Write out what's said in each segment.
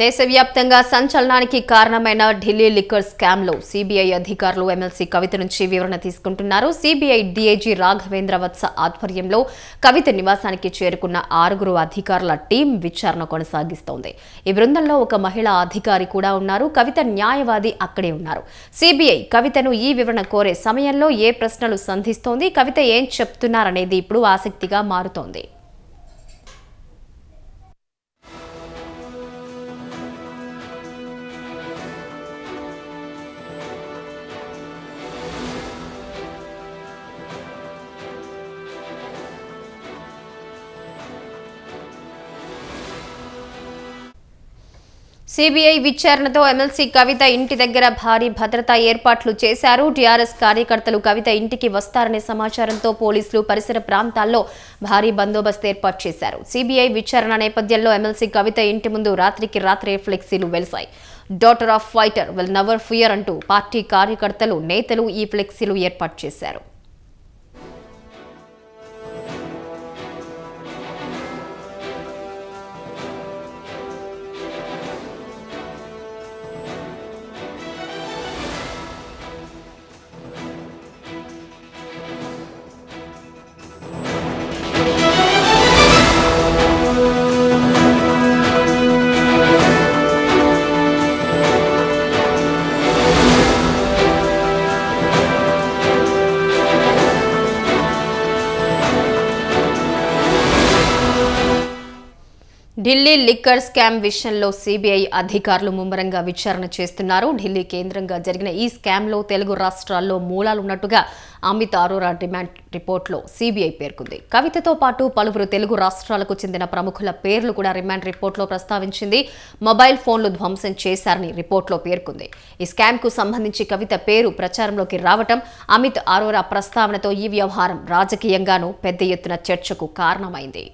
దేశవ్యాప్తంగా సంచలనానికి కారణమైన ఢిల్లీ లిక్కర్ స్కామ్లో సిబిఐ అధికారులు ఎమ్మెల్సీ కవిత నుంచి వివరణ తీసుకుంటున్నారు. సిబిఐ డీఐజీ రాఘవేంద్ర వత్స ఆధ్వర్యంలో కవిత నివాసానికి చేరుకున్న ఆరుగురు అధికారుల టీం విచారణ కొనసాగిస్తోంది. ఈ బృందంలో ఒక మహిళా అధికారి కూడా ఉన్నారు. కవిత న్యాయవాది అక్కడే ఉన్నారు. సిబిఐ కవితను ఈ వివరణ కోరే సమయంలో ఏ ప్రశ్నలు సంధిస్తోంది, కవిత ఏం చెప్తున్నారనేది ఇప్పుడు ఆసక్తిగా మారుతోంది. सीबीआई विचारण तो एमएलसी कविता इंटि दग्गर भारी भद्रता एर्पाट्लु चेशारु. टीआरएस कार्यकर्तलु कविता इंटिकी वस्तारने समाचारंतो पोलीसुलु परिसर प्रांताल्लो भारी बंदोबस्त एर्पाटु चेशारु. सीबीआई विचारण नेपथ्यंलो एमएलसी कविता इंटि मुंदु रात्रिकी रात्रे फ्लेक्सीलु वेलिसायि. Daughter of fighter will never fear अंटू पार्टी कार्यकर्तलु नेतलु ई फ्लेक्सीलु एर्पाटु चेशारु. ఢిల్లీ లిక్కర్ స్కామ్ విషయంలో సిబిఐ అధికారులు ముమ్మరంగా విచారణ చేస్తున్నారు. ఢిల్లీ కేంద్రంగా జరిగిన ఈ స్కామ్లో తెలుగు రాష్ట్రాల్లో మూలాలున్నట్టుగా అమిత్ అరోరా డిమాండ్ రిపోర్ట్లో సిబిఐ పేర్కొంది. కవితతో పాటు పలువురు తెలుగు రాష్ట్రాలకు చెందిన ప్రముఖుల పేర్లు కూడా రిమాండ్ రిపోర్ట్లో ప్రస్తావించింది. మొబైల్ ఫోన్లు ధ్వంసం చేశారని రిపోర్ట్లో పేర్కొంది. ఈ స్కామ్కు సంబంధించి కవిత పేరు ప్రచారంలోకి రావటం, అమిత్ అరోరా ప్రస్తావనతో ఈ వ్యవహారం రాజకీయంగానూ పెద్ద ఎత్తున చర్చకు కారణమైంది.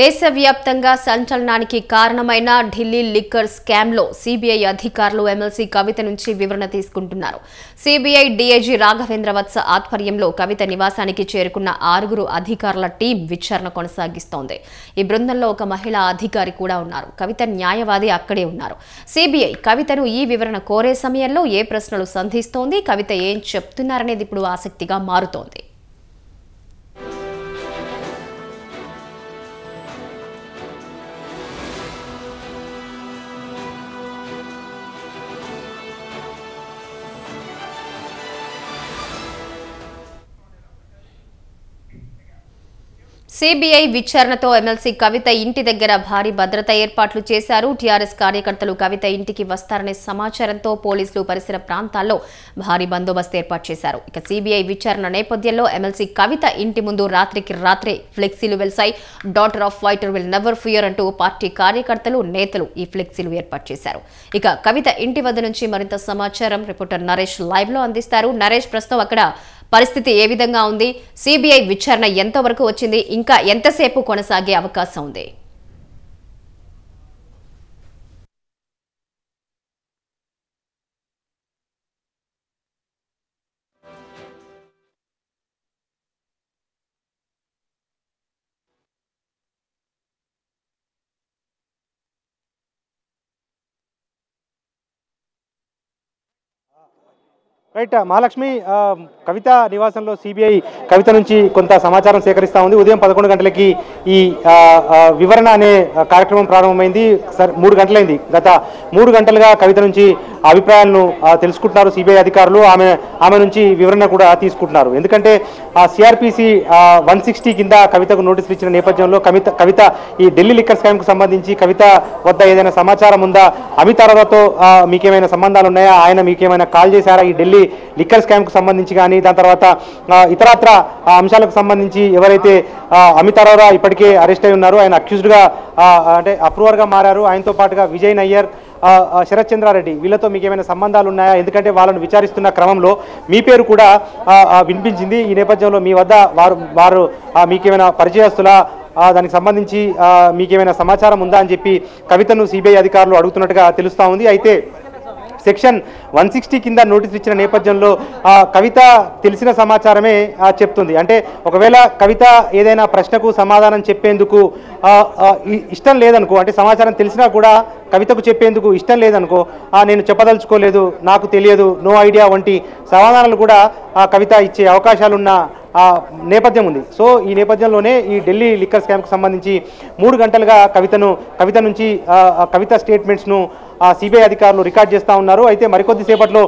దేశవ్యాప్తంగా సంచలనానికి కారణమైన ఢిల్లీ లిక్కర్ స్కామ్లో సిబిఐ అధికారులు ఎమ్మెల్సీ కవిత నుంచి వివరణ తీసుకుంటున్నారు. సిబిఐ డీఐజీ రాఘవేంద్ర వత్స ఆధ్వర్యంలో కవిత నివాసానికి చేరుకున్న ఆరుగురు అధికారుల టీం విచారణ కొనసాగిస్తోంది. ఈ బృందంలో ఒక మహిళా అధికారి కూడా ఉన్నారు. కవిత న్యాయవాది అక్కడే ఉన్నారు. సిబిఐ కవితను ఈ వివరణ కోరే సమయంలో ఏ ప్రశ్నలు సంధిస్తోంది, కవిత ఏం చెప్తున్నారనేది ఇప్పుడు ఆసక్తిగా మారుతోంది. సిబిఐ విచారణతో ఎమ్మెల్సీ కవిత ఇంటి దగ్గర భారీ భద్రత ఏర్పాట్లు చేశారు. టీఆర్ఎస్ కార్యకర్తలు కవిత ఇంటికి వస్తారనే సమాచారంతో పోలీసులు పరిసర ప్రాంతాల్లో భారీ బందోబస్తు ఏర్పాటు చేశారు. ఇక సిబిఐ విచారణ నేపథ్యంలో ఎమ్మెల్సీ కవిత ఇంటి ముందు రాత్రికి రాత్రే ఫ్లెక్సీలు వెలిసాయి. Daughter of fighter will never fear అంటూ పార్టీ కార్యకర్తలు నేతలు ఈ ఫ్లెక్సీలు ఏర్పాటు చేశారు. ఇక కవిత ఇంటి వద్ద నుంచి మరింత సమాచారం రిపోర్టర్ నరేష్ లైవ్ లో అందిస్తారు. నరేష్, ప్రస్తుతం అక్కడ పరిస్థితి ఏ విధంగా ఉంది? సిబిఐ విచారణ ఎంతవరకు వచ్చింది? ఇంకా ఎంతసేపు కొనసాగే అవకాశం ఉంది? రైట్ మహాలక్ష్మి కవిత నివాసంలో సిబిఐ కవిత నుంచి కొంత సమాచారం సేకరిస్తా ఉంది. ఉదయం 11 గంటలకి ఈ వివరణ అనే కార్యక్రమం ప్రారంభమైంది. 3 గంటలైంది. గత 3 గంటలుగా కవిత నుంచి అభిప్రాయాలను తెలుసుకుంటున్నారు సిబిఐ అధికారులు. ఆమె నుంచి వివరణ కూడా తీసుకుంటున్నారు. ఎందుకంటే ఆ సిఆర్పిసి 160 కింద కవితకు నోటీసులు ఇచ్చిన నేపథ్యంలో కవిత ఈ ఢిల్లీ లిక్కర్ స్కామ్కు సంబంధించి కవిత వద్ద ఏదైనా సమాచారం ఉందా, అమిత్ అరోరాతో మీకేమైనా సంబంధాలు ఉన్నాయా, ఆయన మీకేమైనా కాల్ చేశారా, ఈ ఢిల్లీ లిక్కర్ స్కామ్కు సంబంధించి కానీ దాని తర్వాత ఇతరత్ర అంశాలకు సంబంధించి ఎవరైతే అమిత్ అరోరా ఇప్పటికే అరెస్ట్ అయి ఉన్నారు, ఆయన అక్యూజ్డ్గా అంటే అప్రూవర్గా మారారు, ఆయనతో పాటుగా విజయ్ నయ్యర్, శరత్ చంద్ర రెడ్డి, వీళ్ళతో మీకు ఏమైనా సంబంధాలు ఉన్నాయా, ఎందుకంటే వాళ్ళను విచారిస్తున్న క్రమంలో మీ పేరు కూడా వినిపించింది. ఈ నేపథ్యంలో మీ వద్ద వారు మీకేమైనా పరిచయస్తులా, దానికి సంబంధించి మీకేమైనా సమాచారం ఉందా అని చెప్పి కవితను సిబిఐ అధికారులు అడుగుతున్నట్టుగా తెలుస్తూ ఉంది. అయితే సెక్షన్ 160 కింద నోటీసులు ఇచ్చిన నేపథ్యంలో కవిత తెలిసిన సమాచారమే చెప్తుంది. అంటే ఒకవేళ కవిత ఏదైనా ప్రశ్నకు సమాధానం చెప్పేందుకు ఇష్టం లేదనుకో, అంటే సమాచారం తెలిసినా కూడా కవితకు చెప్పేందుకు ఇష్టం లేదనుకో, నేను చెప్పదలుచుకోలేదు, నాకు తెలియదు, నో ఐడియా వంటి సమాధానాలు కూడా కవిత ఇచ్చే అవకాశాలున్న నేపథ్యం ఉంది. సో ఈ నేపథ్యంలోనే ఈ ఢిల్లీ లిక్కర్ స్కామ్కు సంబంధించి 3 గంటలుగా కవిత నుంచి కవిత స్టేట్మెంట్స్ను సిబిఐ అధికారులు రికార్డ్ చేస్తూ ఉన్నారు. అయితే మరికొద్దిసేపట్లో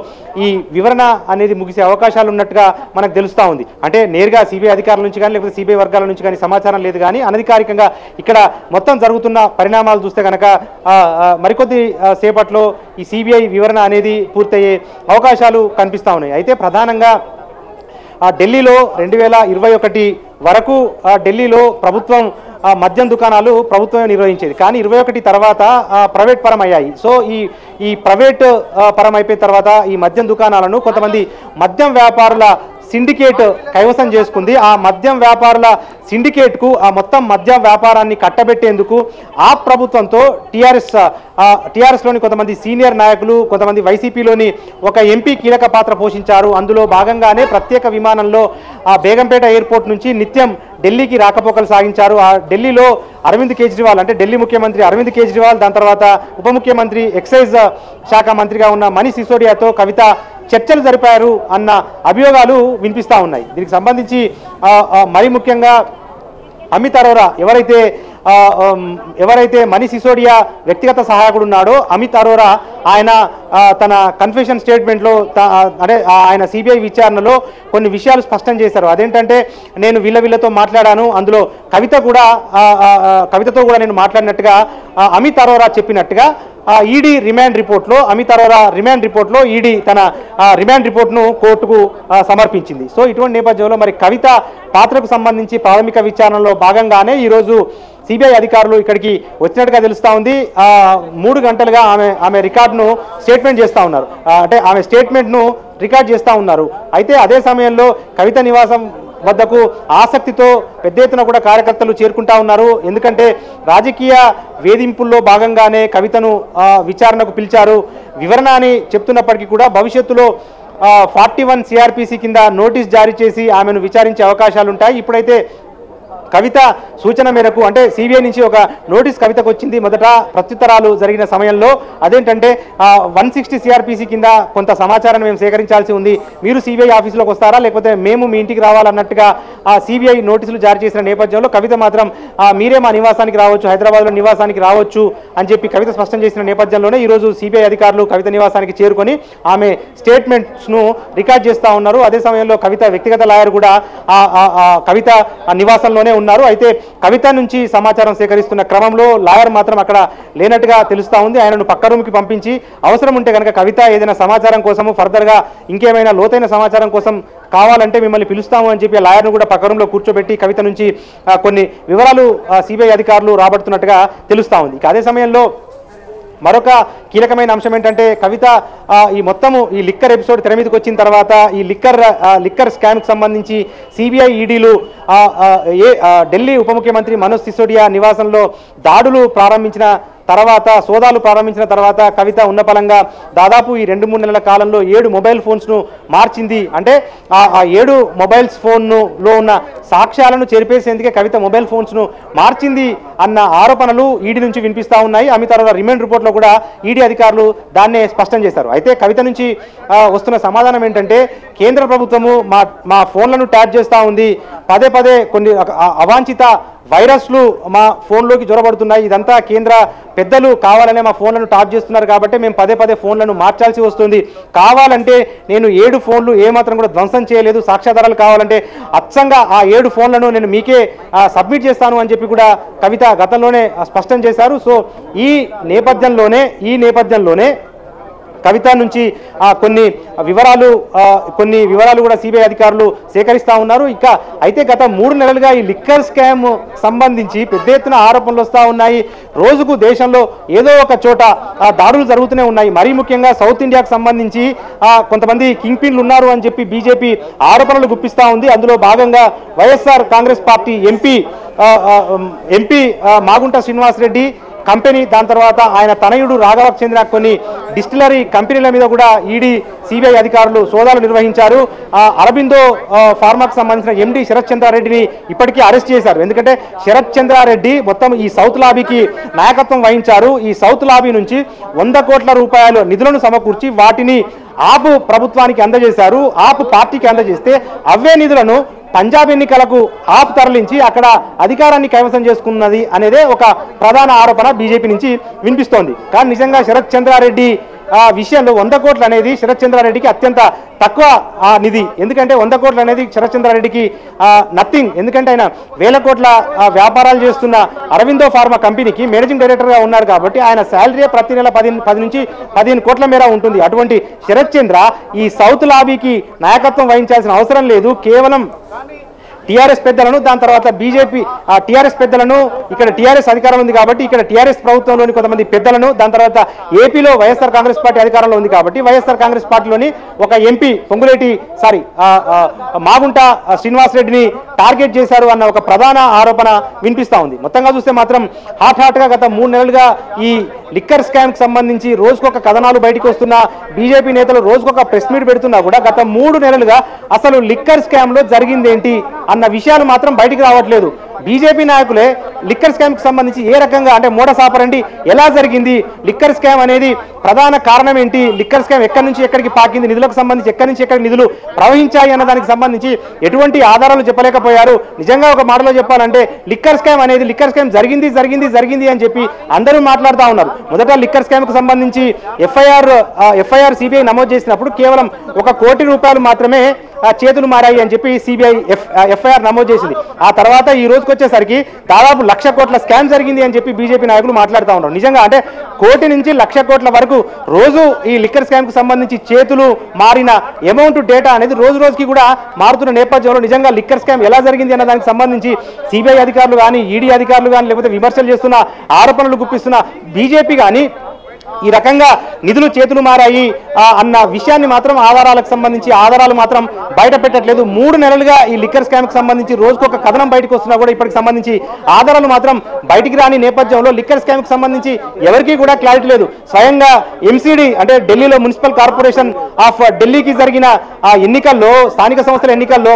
ఈ వివరణ అనేది ముగిసే అవకాశాలు ఉన్నట్టుగా మనకు తెలుస్తూ ఉంది. అంటే నేరుగా సిబిఐ అధికారుల నుంచి కానీ లేకపోతే సిబిఐ వర్గాల నుంచి కానీ సమాచారం లేదు, కానీ అనధికారికంగా ఇక్కడ మొత్తం జరుగుతున్న పరిణామాలు చూస్తే కనుక మరికొద్ది సేపట్లో ఈ సిబిఐ వివరణ అనేది పూర్తయ్యే అవకాశాలు కనిపిస్తూ ఉన్నాయి. అయితే ప్రధానంగా ఢిల్లీలో 2021 వరకు ఢిల్లీలో ప్రభుత్వం మద్యం దుకాణాలు ప్రభుత్వమే నిర్వహించేది, కానీ 21 తర్వాత ప్రైవేట్ పరం అయ్యాయి. సో ఈ ప్రైవేట్ పరం అయిపోయిన తర్వాత ఈ మద్యం దుకాణాలను కొంతమంది మద్యం వ్యాపారుల సిండికేట్ కైవసం చేసుకుంది. ఆ మద్యం వ్యాపారుల సిండికేట్కు ఆ మొత్తం మద్యం వ్యాపారాన్ని కట్టబెట్టేందుకు ఆ ప్రభుత్వంతో టీఆర్ఎస్లోని కొంతమంది సీనియర్ నాయకులు, కొంతమంది వైసీపీలోని ఒక ఎంపీ కీలక పాత్ర పోషించారు. అందులో భాగంగానే ప్రత్యేక విమానంలో ఆ బేగంపేట ఎయిర్పోర్ట్ నుంచి నిత్యం ఢిల్లీకి రాకపోకలు సాగించారు. ఆ ఢిల్లీలో అరవింద్ కేజ్రీవాల్, అంటే ఢిల్లీ ముఖ్యమంత్రి అరవింద్ కేజ్రీవాల్, దాని తర్వాత ఉప ముఖ్యమంత్రి, ఎక్సైజ్ శాఖ మంత్రిగా ఉన్న మనీష్ సిసోడియాతో కవిత చర్చలు జరిపారు అన్న అభియోగాలు వినిపిస్తూ ఉన్నాయి. దీనికి సంబంధించి మరి ముఖ్యంగా అమిత్ అరోరా ఎవరైతే మనీష్ సిసోడియా వ్యక్తిగత సహాయకుడు ఉన్నాడో అమిత్ అరోరా, ఆయన తన కన్ఫెషన్ స్టేట్మెంట్లో అంటే ఆయన సిబిఐ విచారణలో కొన్ని విషయాలు స్పష్టం చేశారు. అదేంటంటే నేను వీళ్ళతో మాట్లాడాను, అందులో కవితతో కూడా నేను మాట్లాడినట్టుగా అమిత్ అరోరా చెప్పినట్టుగా ఈడీ రిమాండ్ రిపోర్ట్లో అమిత్ అరోరా రిమాండ్ రిపోర్ట్లో ఈడీ తన రిమాండ్ రిపోర్ట్ను కోర్టుకు సమర్పించింది. సో ఇటువంటి నేపథ్యంలో మరి కవిత పాత్రకు సంబంధించి ప్రాథమిక విచారణలో భాగంగానే ఈరోజు సిబిఐ అధికారులు ఇక్కడికి వచ్చినట్టుగా తెలుస్తూ ఉంది. 3 గంటలుగా ఆమె రికార్డును స్టేట్మెంట్ చేస్తూ ఉన్నారు, అంటే ఆమె స్టేట్మెంట్ను రికార్డ్ చేస్తూ ఉన్నారు. అయితే అదే సమయంలో కవిత నివాసం వద్దకు ఆసక్తితో పెద్ద ఎత్తున కూడా కార్యకర్తలు చేరుకుంటా ఉన్నారు. ఎందుకంటే రాజకీయ వేధింపుల్లో భాగంగానే కవితను విచారణకు పిలిచారు. వివరణ అని చెప్తున్నప్పటికీ కూడా భవిష్యత్తులో 41 సిఆర్పిసి కింద నోటీస్ జారీ చేసి ఆమెను విచారించే అవకాశాలుంటాయి. ఇప్పుడైతే కవిత సూచన మేరకు, అంటే సిబిఐ నుంచి ఒక నోటీస్ కవితకు వచ్చింది. మొదట ప్రత్యుత్తరాలు జరిగిన సమయంలో అదేంటంటే 160 సిఆర్పిసి కింద కొంత సమాచారాన్ని మేము సేకరించాల్సి ఉంది, మీరు సిబిఐ ఆఫీసులోకి వస్తారా లేకపోతే మేము మీ ఇంటికి రావాలన్నట్టుగా సిబిఐ నోటీసులు జారీ చేసిన నేపథ్యంలో కవిత మాత్రం మీరే మా నివాసానికి రావచ్చు, హైదరాబాద్లో నివాసానికి రావచ్చు అని చెప్పి కవిత స్పష్టం చేసిన నేపథ్యంలోనే ఈరోజు సిబిఐ అధికారులు కవిత నివాసానికి చేరుకొని ఆమె స్టేట్మెంట్స్ను రికార్డ్ చేస్తూ ఉన్నారు. అదే సమయంలో కవిత వ్యక్తిగత లాయర్ కూడా కవిత నివాసంలోనే ఉన్నారు. అయితే కవిత నుంచి సమాచారం సేకరిస్తున్న క్రమంలో లాయర్ మాత్రం అక్కడ లేనట్టుగా తెలుస్తూ ఉంది. ఆయనను పక్క రూమ్కి పంపించి అవసరం ఉంటే కనుక కవిత ఏదైనా సమాచారం కోసము, ఫర్దర్గా ఇంకేమైనా లోతైన సమాచారం కోసం కావాలంటే మిమ్మల్ని పిలుస్తాము అని చెప్పి లాయర్ను కూడా పక్క రూమ్లో కూర్చోబెట్టి కవిత నుంచి కొన్ని వివరాలు సిబిఐ అధికారులు రాబడుతున్నట్టుగా తెలుస్తూ ఉంది. ఇక అదే సమయంలో మరొక కీలకమైన అంశం ఏంటంటే కవిత ఈ మొత్తము ఈ లిక్కర్ ఎపిసోడ్ తెర మీదకి వచ్చిన తర్వాత ఈ లిక్కర్ స్కామ్కి సంబంధించి సిబిఐ ఈడీలు ఢిల్లీ ఉప ముఖ్యమంత్రి మనోజ్ సిసోడియా నివాసంలో దాడులు ప్రారంభించిన తర్వాత సోదాలు ప్రారంభించిన తర్వాత కవిత ఉన్నపలంగా దాదాపు ఈ 2-3 నెలల కాలంలో 7 మొబైల్ ఫోన్స్ను మార్చింది. అంటే ఆ 7 మొబైల్స్ ఫోన్లో ఉన్న సాక్ష్యాలను చెరిపేసేందుకే కవిత మొబైల్ ఫోన్స్ను మార్చింది అన్న ఆరోపణలు ఈడీ నుంచి వినిపిస్తూ ఉన్నాయి. అమిత్ అరోరా రిమాండ్ రిపోర్ట్లో కూడా ఈడీ అధికారులు దాన్నే స్పష్టం చేశారు. అయితే కవిత నుంచి వస్తున్న సమాధానం ఏంటంటే కేంద్ర ప్రభుత్వము మా ఫోన్లను ట్యాప్ చేస్తూ ఉంది, పదే పదే కొన్ని అవాంఛిత వైరస్లు మా ఫోన్లోకి జొరబడుతున్నాయి, ఇదంతా కేంద్ర పెద్దలు కావాలనే మా ఫోన్లను టాప్ చేస్తున్నారు కాబట్టి మేము పదే పదే ఫోన్లను మార్చాల్సి వస్తుంది, కావాలంటే నేను 7 ఫోన్లు ఏమాత్రం కూడా ధ్వంసం చేయలేదు, సాక్ష్యాధారాలు కావాలంటే అచ్చంగా ఆ 7 ఫోన్లను నేను మీకే సబ్మిట్ చేస్తాను అని చెప్పి కూడా కవిత గతంలోనే స్పష్టం చేశారు. సో ఈ నేపథ్యంలోనే కవిత నుంచి కొన్ని వివరాలు కూడా సిబిఐ అధికారులు సేకరిస్తూ ఉన్నారు. ఇక అయితే గత 3 నెలలుగా ఈ లిక్కర్ స్కామ్ సంబంధించి పెద్ద ఎత్తున ఆరోపణలు వస్తూ ఉన్నాయి. రోజుకు దేశంలో ఏదో ఒక చోట దాడులు జరుగుతూనే ఉన్నాయి. మరీ ముఖ్యంగా సౌత్ ఇండియాకు సంబంధించి కొంతమంది కింగ్ పిన్లు ఉన్నారు అని చెప్పి బీజేపీ ఆరోపణలు గుప్పిస్తూ ఉంది. అందులో భాగంగా YSR Congress party MP Magunta Srinivas Reddy company, దాని తర్వాత ఆయన తనయుడు రాఘవకు చెందిన కొన్ని డిస్టిలరీ కంపెనీల మీద కూడా ఈడీ సిబిఐ అధికారులు సోదాలు నిర్వహించారు. అరబిందో ఫార్మాకు సంబంధించిన ఎండీ శరత్ చంద్ర రెడ్డిని ఇప్పటికీ అరెస్ట్ చేశారు. ఎందుకంటే శరత్ చంద్ర రెడ్డి మొత్తం ఈ సౌత్ లాబీకి నాయకత్వం వహించారు. ఈ సౌత్ లాబీ నుంచి 100 కోట్ల రూపాయల నిధులను సమకూర్చి వాటిని ఆప్ ప్రభుత్వానికి అందజేశారు. ఆప్ పార్టీకి అందజేస్తే అవే నిధులను పంజాబ్ ఎన్నికలకు ఆప్ తరలించి అక్కడ అధికారాన్ని కైవసం చేసుకున్నది అనేదే ఒక ప్రధాన ఆరోపణ బీజేపీ నుంచి వినిపిస్తోంది. కానీ నిజంగా శరత్ చంద్రారెడ్డి విషయంలో 100 కోట్లు అనేది శరత్ చంద్రారెడ్డికి అత్యంత తక్కువ నిధి. ఎందుకంటే 100 కోట్లు అనేది శరత్ చంద్రారెడ్డికి నథింగ్. ఎందుకంటే ఆయన 1000 కోట్ల వ్యాపారాలు చేస్తున్న అరవిందో ఫార్మా కంపెనీకి మేనేజింగ్ డైరెక్టర్గా ఉన్నారు కాబట్టి ఆయన శాలరీ ప్రతి నెల 10 నుంచి 15 కోట్ల మేర ఉంటుంది. అటువంటి శరత్ చంద్ర ఈ సౌత్ లాబీకి నాయకత్వం వహించాల్సిన అవసరం లేదు. కేవలం టీఆర్ఎస్ పెద్దలను, దాని తర్వాత బీజేపీ టీఆర్ఎస్ పెద్దలను, ఇక్కడ టీఆర్ఎస్ అధికారం ఉంది కాబట్టి ఇక్కడ టీఆర్ఎస్ ప్రభుత్వంలోని కొంతమంది పెద్దలను, దాని తర్వాత ఏపీలో వైఎస్ఆర్ కాంగ్రెస్ పార్టీ అధికారంలో ఉంది కాబట్టి వైఎస్ఆర్ కాంగ్రెస్ పార్టీలోని ఒక ఎంపీ మాగుంట శ్రీనివాస్ రెడ్డిని టార్గెట్ చేశారు అన్న ఒక ప్రధాన ఆరోపణ వినిపిస్తూ ఉంది. మొత్తంగా చూస్తే మాత్రం హాట్గా గత 3 నెలలుగా ఈ లిక్కర్ స్కామ్కి సంబంధించి రోజుకొక కథనాలు బయటకు వస్తున్నా, బీజేపీ నేతలు రోజుకొక ప్రెస్ మీట్ పెడుతున్నా కూడా గత 3 నెలలుగా అసలు లిక్కర్ స్కామ్లో జరిగిందేంటి అన్న విషయాలు మాత్రం బయటికి రావట్లేదు. బీజేపీ నాయకులే లిక్కర్ స్కామ్కి సంబంధించి ఏ రకంగా అంటే మోడస్ ఆపరండి ఎలా జరిగింది, లిక్కర్ స్కామ్ అనేది ప్రధాన కారణం ఏంటి, లిక్కర్ స్కామ్ ఎక్కడి నుంచి ఎక్కడికి పాకింది, నిధులకు సంబంధించి ఎక్కడి నుంచి ఎక్కడికి నిధులు ప్రవహించాయి అన్న దానికి సంబంధించి ఎటువంటి ఆధారాలు చెప్పలేకపోయారు. నిజంగా ఒక మాటలో చెప్పాలంటే లిక్కర్ స్కామ్ జరిగింది అని చెప్పి అందరూ మాట్లాడుతూ ఉన్నారు. మొదట లిక్కర్ స్కామ్కి సంబంధించి ఎఫ్ఐఆర్ సిబిఐ నమోదు చేసినప్పుడు కేవలం 1 కోటి రూపాయలు మాత్రమే చేతులు మారాయి అని చెప్పి సిబిఐ ఎఫ్ఐఆర్ నమోదు చేసింది. ఆ తర్వాత ఈ రోజుకి వచ్చేసరికి దాదాపు 1 లక్ష కోట్ల స్కామ్ జరిగింది అని చెప్పి బీజేపీ నాయకులు మాట్లాడుతూ ఉన్నారు. నిజంగా అంటే 1 కోటి నుంచి 1 లక్ష కోట్ల వరకు రోజు ఈ లిక్కర్ స్కామ్కి సంబంధించి చేతులు మారిన అమౌంట్ డేటా అనేది రోజుకి కూడా మారుతున్న నేపథ్యంలో నిజంగా లిక్కర్ స్కామ్ ఎలా జరిగింది అన్న దానికి సంబంధించి సిబిఐ అధికారులు కానీ, ఈడీ అధికారులు కానీ, లేకపోతే విమర్శలు చేస్తున్న, ఆరోపణలు గుప్పిస్తున్న బీజేపీ కానీ ఈ రకంగా నిధులు చేతులు మారాయి అన్న విషయాన్ని మాత్రం ఆధారాలకు సంబంధించి ఆధారాలు మాత్రం బయట పెట్టట్లేదు. 3 నెలలుగా ఈ లిక్కర్ స్కామ్కి సంబంధించి రోజుకొక కథనం బయటకు వస్తున్నా కూడా ఇప్పటికి సంబంధించి ఆధారాలు మాత్రం బయటికి రాని నేపథ్యంలో లిక్కర్ స్కామ్కి సంబంధించి ఎవరికీ కూడా క్లారిటీ లేదు. స్వయంగా ఎంసీడీ అంటే ఢిల్లీలో మున్సిపల్ కార్పొరేషన్ ఆఫ్ ఢిల్లీకి జరిగిన ఆ ఎన్నికల్లో, స్థానిక సంస్థల ఎన్నికల్లో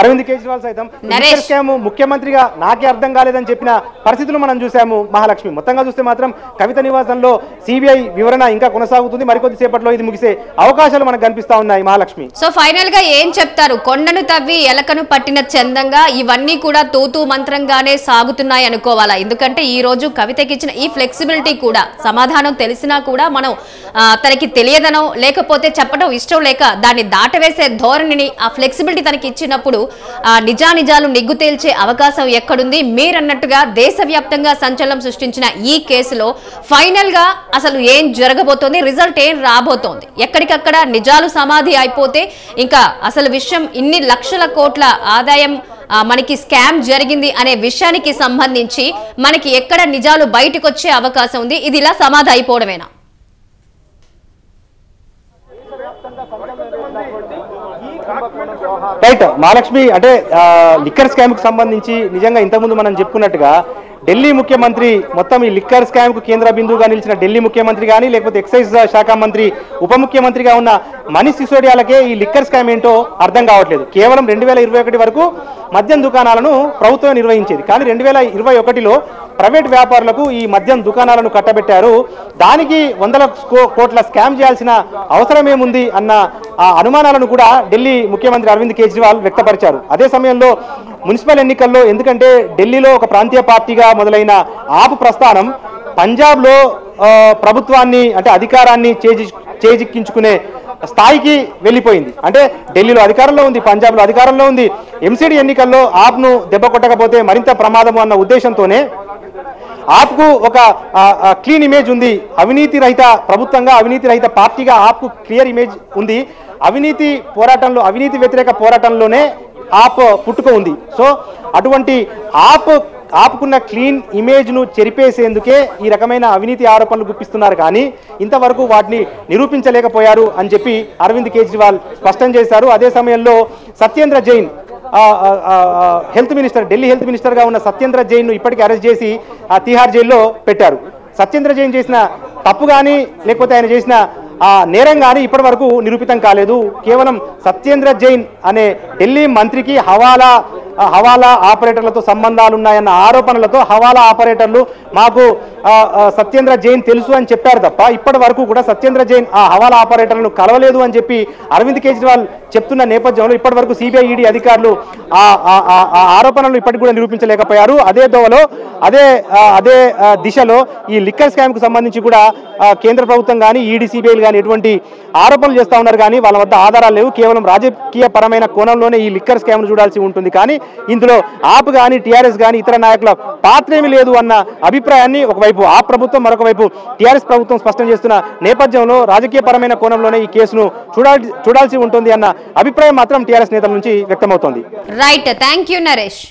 అరవింద్ కేజ్రీవాల్ సైతం లిక్కర్ స్కామ్ ముఖ్యమంత్రిగా నాకే అర్థం కాలేదని చెప్పిన పరిస్థితులు మనం చూసాము. మహాలక్ష్మి మొత్తంగా చూస్తే మాత్రం కవిత నివాసంలో సిబిఐ వివరణ ఇంకా కొనసాగుతుంది. మరికొద్దిసేపట్లో ఇది ముగిసే అవకాశాలు మనకు కనిపిస్తా ఉన్నాయి మహాలక్ష్మి. సో ఫైనల్ గా ఏం చెప్తారు? కొండను తవ్వి ఎలకను పట్టిన చందంగా ఇవన్నీ కూడా తూతూ మంత్రంగానే సాగుతున్నాయి అనుకోవాలా? ఎందుకంటే ఈ రోజు కవితకి ఇచ్చిన ఈ ఫ్లెక్సిబిలిటీ కూడా సమాధానం తెలిసినా కూడా మనం తనకి తెలియదనో లేకపోతే చెప్పడం ఇష్టం లేక దాన్ని దాటవేసే ధోరణిని ఆ ఫ్లెక్సిబిలిటీ తనకి ఇచ్చినప్పుడు నిజానిజాలు నిగ్గు తేల్చే అవకాశం ఎక్కడుంది? మీరన్నట్టుగా దేశవ్యాప్తంగా సంచలనం సృష్టించిన ఈ కేసులో ఫైనల్ గా అసలు ఏం జరగబోతోంది, రిజల్ట్ ఏం రాబోతోంది? ఎక్కడికక్కడ నిజాలు సమాధి అయిపోతే ఇంకా అసలు విషయం ఇన్ని లక్షల కోట్ల ఆదాయం మనకి స్కామ్ జరిగింది అనే విషయానికి సంబంధించి మనకి ఎక్కడ నిజాలు బయటకు వచ్చే అవకాశం ఉంది? ఇది ఇలా సమాధి అయిపోవడమేనా? రైట్ మహాలక్ష్మి, అంటే లిక్కర్ స్కామ్కి సంబంధించి నిజంగా ఇంతకుముందు మనం చెప్పుకున్నట్టుగా ఢిల్లీ ముఖ్యమంత్రి మొత్తం ఈ లిక్కర్ స్కామ్ కు కేంద్ర బిందువుగా నిలిచిన ఢిల్లీ ముఖ్యమంత్రి కానీ లేకపోతే ఎక్సైజ్ శాఖ మంత్రి ఉప ముఖ్యమంత్రిగా ఉన్న మనీష్ సిసోడియాలకే ఈ లిక్కర్ స్కామ్ ఏంటో అర్థం కావట్లేదు. కేవలం 2021 వరకు మద్యం దుకాణాలను ప్రభుత్వం నిర్వహించేది, కానీ 2021లో ప్రైవేట్ వ్యాపారులకు ఈ మద్యం దుకాణాలను కట్టబెట్టారు. దానికి వందల కోట్ల స్కామ్ చేయాల్సిన అవసరమేముంది అన్న ఆ అనుమానాలను కూడా ఢిల్లీ ముఖ్యమంత్రి అరవింద్ కేజ్రీవాల్ వ్యక్తపరిచారు. అదే సమయంలో మున్సిపల్ ఎన్నికల్లో, ఎందుకంటే ఢిల్లీలో ఒక ప్రాంతీయ పార్టీగా మొదలైన ఆప్ ప్రస్థానం పంజాబ్లో ప్రభుత్వాన్ని అంటే అధికారాన్ని చేజిక్కించుకునే స్థాయికి వెళ్ళిపోయింది. అంటే ఢిల్లీలో అధికారంలో ఉంది, పంజాబ్లో అధికారంలో ఉంది. ఎంసీడీ ఎన్నికల్లో ఆప్ను దెబ్బ కొట్టకపోతే మరింత ప్రమాదము అన్న ఉద్దేశంతోనే ఆప్కు ఒక క్లీన్ ఇమేజ్ ఉంది. అవినీతి రహిత ప్రభుత్వంగా, అవినీతి రహిత పార్టీగా ఆప్కు క్లియర్ ఇమేజ్ ఉంది. అవినీతి పోరాటంలో, అవినీతి వ్యతిరేక పోరాటంలోనే ఆప్ పుట్టుక ఉంది. సో అటువంటి ఆపుకున్న క్లీన్ ఇమేజ్ను చెరిపేసేందుకే ఈ రకమైన అవినీతి ఆరోపణలు గుప్పిస్తున్నారు, కానీ ఇంతవరకు వాటిని నిరూపించలేకపోయారు అని చెప్పి అరవింద్ కేజ్రీవాల్ స్పష్టం చేశారు. అదే సమయంలో Satyendra Jain, health minister, Delhi health మినిస్టర్గా ఉన్న సత్యేంద్ర జైన్ను ఇప్పటికీ అరెస్ట్ చేసి ఆ తిహార్ జైల్లో పెట్టారు. సత్యేంద్ర జైన్ చేసిన తప్పు కానీ లేకపోతే ఆయన చేసిన ఆ నేరం కానీ ఇప్పటి వరకు నిరూపితం కాలేదు. కేవలం సత్యేంద్ర జైన్ అనే ఢిల్లీ మంత్రికి హవాలా ఆపరేటర్లతో సంబంధాలున్నాయన్న ఆరోపణలతో హవాలా ఆపరేటర్లు మాకు సత్యేంద్ర జైన్ తెలుసు అని చెప్పారు తప్ప ఇప్పటి వరకు కూడా సత్యేంద్ర జైన్ ఆ హవాలా ఆపరేటర్లను కలవలేదు అని చెప్పి అరవింద్ కేజ్రీవాల్ చెప్తున్న నేపథ్యంలో ఇప్పటి వరకు సిబిఐ ఈడీ అధికారులు ఆ ఆరోపణలను ఇప్పటికి కూడా నిరూపించలేకపోయారు. అదే దిశలో ఈ లిక్కర్ స్కామ్కు సంబంధించి కూడా కేంద్ర ప్రభుత్వం కానీ ఈడీ సిబిఐలు కానీ ఎటువంటి ఆరోపణలు చేస్తూ ఉన్నారు, కానీ వాళ్ళ వద్ద ఆధారాలు లేవు. కేవలం రాజకీయ పరమైన కోణంలోనే ఈ లిక్కర్ స్కామ్ను చూడాల్సి ఉంటుంది, కానీ ఇందులో ఆప్ కానీ టీఆర్ఎస్ కానీ ఇతర నాయకుల పాత్ర ఏమీ లేదు అన్న అభిప్రాయాన్ని ఒకవైపు ఆ ప్రభుత్వం, మరొకవైపు టీఆర్ఎస్ ప్రభుత్వం స్పష్టం చేస్తున్న నేపథ్యంలో రాజకీయ పరమైన కోణంలోనే ఈ కేసును చూడాల్సి ఉంటుంది అన్న అభిప్రాయం మాత్రం టీఆర్ఎస్ నేతల నుంచి వ్యక్తమవుతోంది. Right, thank you Naresh.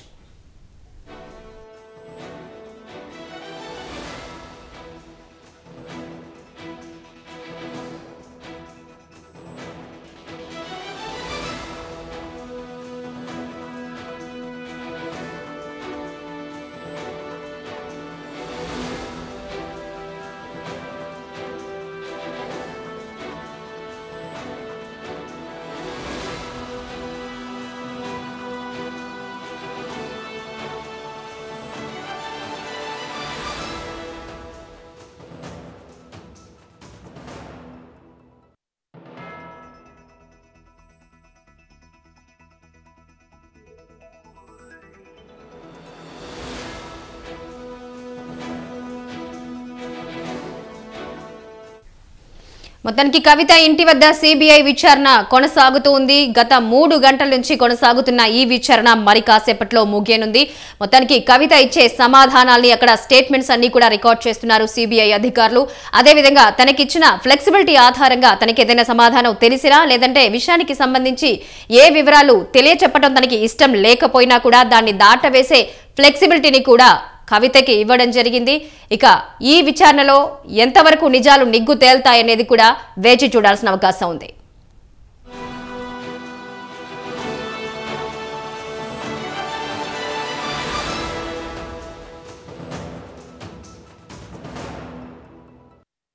మొత్తానికి కవిత ఇంటి వద్ద సిబిఐ విచారణ కొనసాగుతూ ఉంది. గత 3 గంటల నుంచి కొనసాగుతున్న ఈ విచారణ మరి కాసేపట్లో ముగియనుంది. మొత్తానికి కవిత ఇచ్చే సమాధానాల్ని, అక్కడ స్టేట్మెంట్స్ అన్ని కూడా రికార్డ్ చేస్తున్నారు సిబిఐ అధికారులు. అదేవిధంగా తనకిచ్చిన ఫ్లెక్సిబిలిటీ ఆధారంగా తనకి ఏదైనా సమాధానం తెలిసినా లేదంటే విషయానికి సంబంధించి ఏ వివరాలు తెలియచెప్పడం తనకి ఇష్టం లేకపోయినా కూడా దాన్ని దాటవేసే ఫ్లెక్సిబిలిటీని కూడా కవితకి ఇవ్వడం జరిగింది. ఇక ఈ విచారణలో ఎంతవరకు నిజాలు నిగ్గు తేల్తాయనేది కూడా వేచి చూడాల్సిన అవకాశం ఉంది.